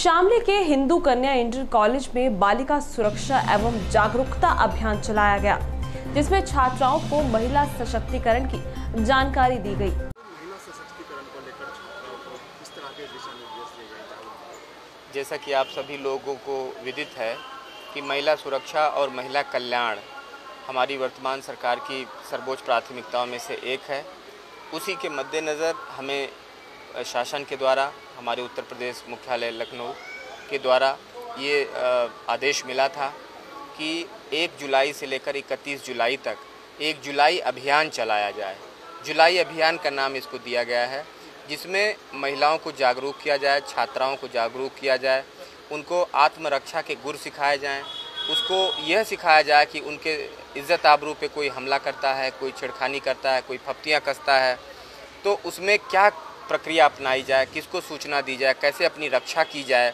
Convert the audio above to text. शामली के हिंदू कन्या inter college में बालिका सुरक्षा एवं जागरूकता अभियान चलाया गया, जिसमें छात्राओं को महिला सशक्तिकरण की जानकारी दी गई। जैसा कि आप सभी लोगों को विदित है कि महिला सुरक्षा और महिला कल्याण हमारी वर्तमान सरकार की सर्वोच्च प्राथमिकताओं में से एक है। उसी के मद्देनज़र हमें शासन के द्वारा हमारे उत्तर प्रदेश मुख्यालय लखनऊ के द्वारा ये आदेश मिला था कि 1 जुलाई से लेकर 31 जुलाई तक 1 जुलाई अभियान चलाया जाए। जुलाई अभियान का नाम इसको दिया गया है, जिसमें महिलाओं को जागरूक किया जाए, छात्राओं को जागरूक किया जाए, उनको आत्मरक्षा के गुर सिखाए जाएं, उसको यह सिखाया जाए कि उनके इज्जत आबरू पे कोई हमला करता है, कोई छेड़खानी करता है, कोई फप्तियाँ कसता है तो उसमें क्या प्रक्रिया अपनाई जाए, किसको सूचना दी जाए, कैसे अपनी रक्षा की जाए।